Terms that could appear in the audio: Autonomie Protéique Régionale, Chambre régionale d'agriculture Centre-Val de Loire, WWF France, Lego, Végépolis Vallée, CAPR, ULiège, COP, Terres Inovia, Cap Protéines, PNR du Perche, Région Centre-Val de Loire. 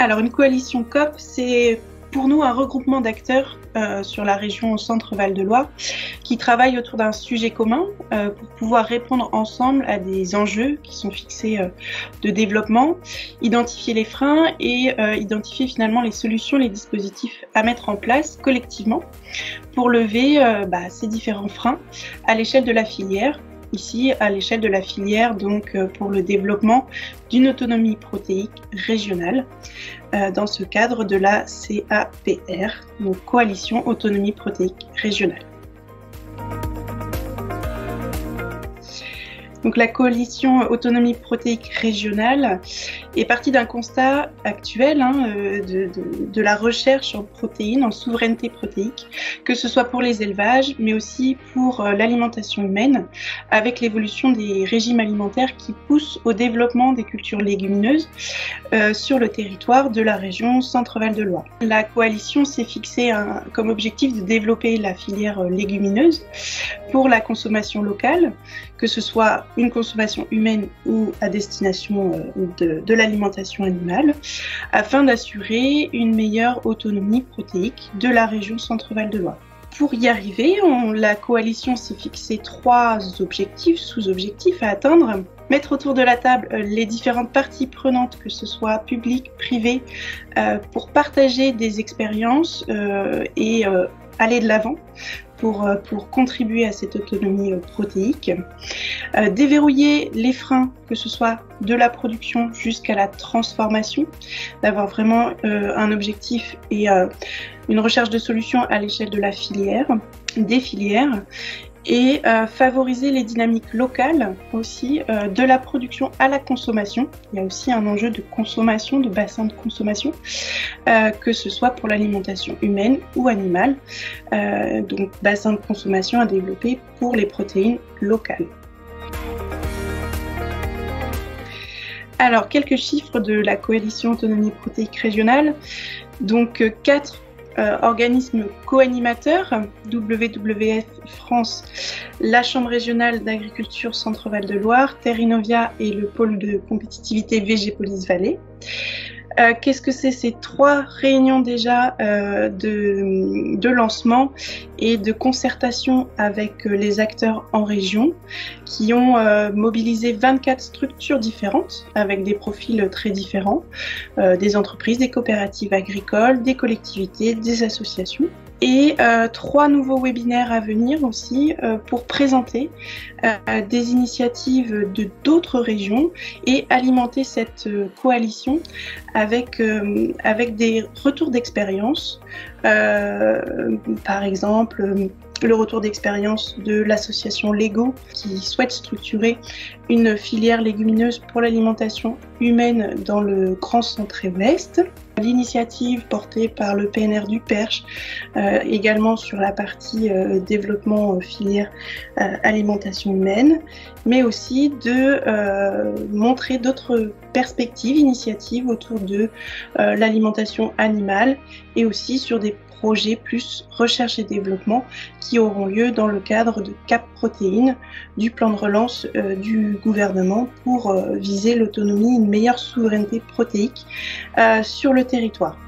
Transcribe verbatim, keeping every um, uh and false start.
Alors, une coalition COP, c'est pour nous un regroupement d'acteurs euh, sur la région Centre-Val de Loire qui travaillent autour d'un sujet commun euh, pour pouvoir répondre ensemble à des enjeux qui sont fixés euh, de développement, identifier les freins et euh, identifier finalement les solutions, les dispositifs à mettre en place collectivement pour lever euh, bah, ces différents freins à l'échelle de la filière. Ici, à l'échelle de la filière, donc pour le développement d'une autonomie protéique régionale, euh, dans ce cadre de la C A P R, donc Coalition Autonomie Protéique Régionale. Donc la coalition Autonomie Protéique Régionale est partie d'un constat actuel hein, de, de, de la recherche en protéines, en souveraineté protéique, que ce soit pour les élevages, mais aussi pour l'alimentation humaine, avec l'évolution des régimes alimentaires qui poussent au développement des cultures légumineuses euh, sur le territoire de la région Centre-Val de Loire. La coalition s'est fixée un, comme objectif de développer la filière légumineuse pour la consommation locale, que ce soit une consommation humaine ou à destination de, de l'alimentation animale, afin d'assurer une meilleure autonomie protéique de la région Centre-Val de Loire. Pour y arriver, on, la coalition s'est fixée trois objectifs, sous-objectifs à atteindre. Mettre autour de la table les différentes parties prenantes, que ce soit publiques, privées, euh, pour partager des expériences euh, et euh, aller de l'avant pour, pour contribuer à cette autonomie protéique. Euh, déverrouiller les freins, que ce soit de la production jusqu'à la transformation, d'avoir vraiment euh, un objectif et euh, une recherche de solutions à l'échelle de la filière, des filières, et euh, favoriser les dynamiques locales aussi, euh, de la production à la consommation. Il y a aussi un enjeu de consommation, de bassin de consommation, euh, que ce soit pour l'alimentation humaine ou animale, euh, donc bassin de consommation à développer pour les protéines locales. Alors, quelques chiffres de la coalition Autonomie Protéique Régionale. Donc, euh, quatre Euh, organismes co-animateurs, W W F France, la Chambre régionale d'agriculture Centre-Val de Loire, Terres Inovia et le pôle de compétitivité Végépolis Vallée. Euh, Qu'est-ce que c'est ces trois réunions déjà euh, de, de lancement et de concertation avec les acteurs en région qui ont euh, mobilisé vingt-quatre structures différentes avec des profils très différents, euh, des entreprises, des coopératives agricoles, des collectivités, des associations. Et euh, trois nouveaux webinaires à venir aussi euh, pour présenter euh, des initiatives de d'autres régions et alimenter cette euh, coalition avec, euh, avec des retours d'expérience, euh, par exemple euh, le retour d'expérience de l'association Lego qui souhaite structurer une filière légumineuse pour l'alimentation humaine dans le Grand Centre-Ouest. L'initiative portée par le P N R du Perche, euh, également sur la partie euh, développement euh, filière euh, alimentation humaine, mais aussi de euh, montrer d'autres perspectives, initiatives autour de euh, l'alimentation animale et aussi sur des projets plus recherche et développement qui auront lieu dans le cadre de Cap Protéines, du plan de relance euh, du gouvernement pour euh, viser l'autonomie, une meilleure souveraineté protéique euh, sur le territoire.